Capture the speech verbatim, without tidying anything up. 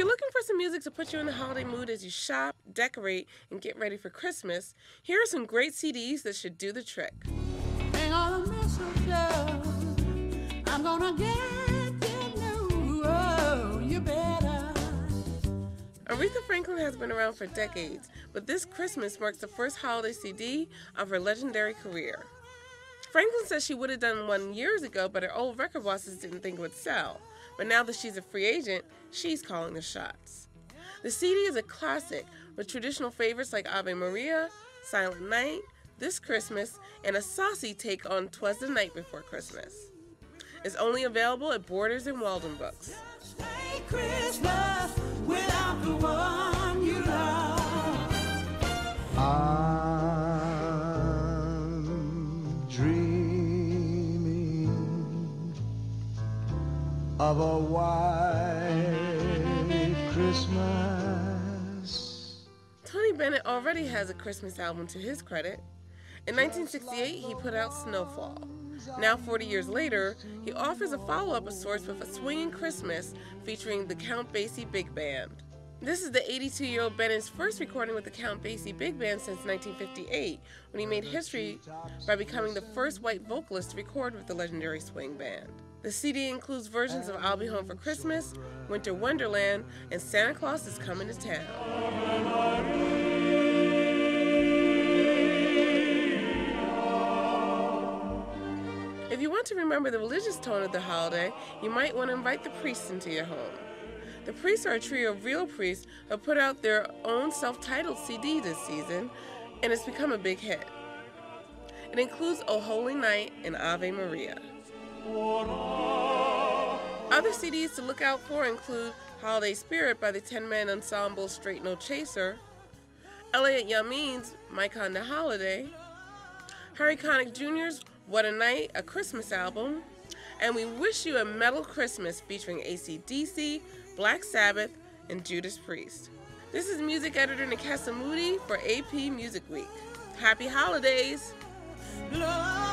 you're looking for some music to put you in the holiday mood as you shop, decorate, and get ready for Christmas, here are some great C Ds that should do the trick. Hang on the mistletoe, I'm gonna get the new, oh, you better. Aretha Franklin has been around for decades, but this Christmas marks the first holiday C D of her legendary career. Franklin says she would have done one years ago, but her old record bosses didn't think it would sell. But now that she's a free agent, she's calling the shots. The C D is a classic, with traditional favorites like Ave Maria, Silent Night, This Christmas, and a saucy take on 'Twas the Night Before Christmas. It's only available at Borders and Walden Books. Of a white Christmas. Tony Bennett already has a Christmas album to his credit. In nineteen sixty-eight, he put out Snowfall. Now, forty years later, he offers a follow-up of sorts with A Swingin' Christmas featuring the Count Basie Big Band. This is the eighty-two-year-old Bennett's first recording with the Count Basie Big Band since nineteen fifty-eight, when he made history by becoming the first white vocalist to record with the legendary swing band. The C D includes versions of I'll Be Home for Christmas, Winter Wonderland, and Santa Claus is Coming to Town. If you want to remember the religious tone of the holiday, you might want to invite the Priests into your home. The Priests are a trio of real priests who put out their own self-titled C D this season, and it's become a big hit. It includes O Holy Night and Ave Maria. Other C Ds to look out for include Holiday Spirit by the ten-Man Ensemble, Straight No Chaser, Elliot Yameen's My Kinda Holiday, Harry Connick Junior's What a Night, a Christmas album, and We Wish You a Metal Christmas featuring A C D C, Black Sabbath, and Judas Priest. This is music editor Nikesa Moody for A P Music Week. Happy Holidays! Love.